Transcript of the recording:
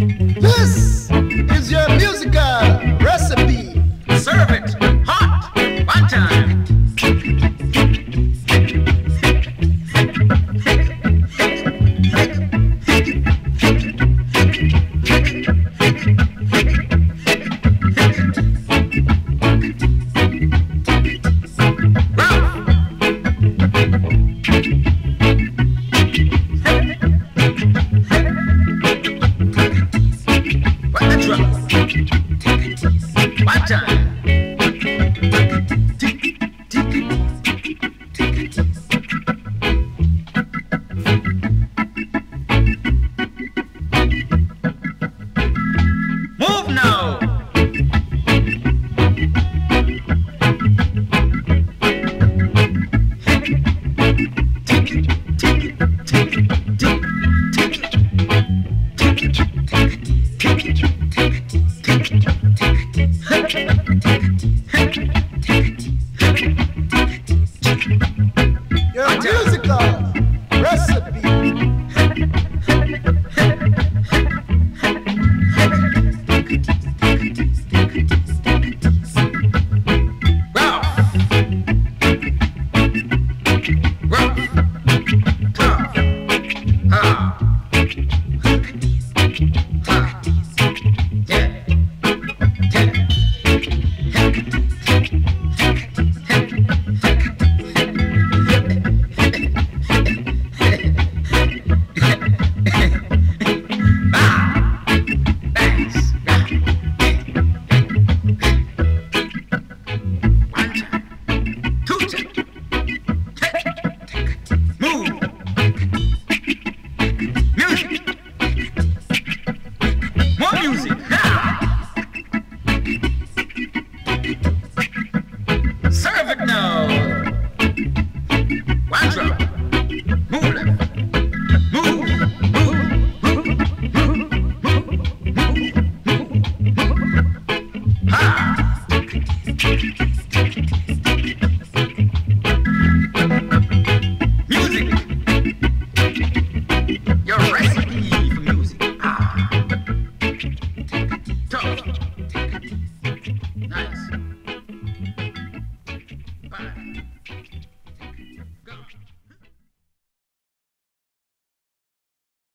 This is your musical recipe. Serve it hot, one time. Take it.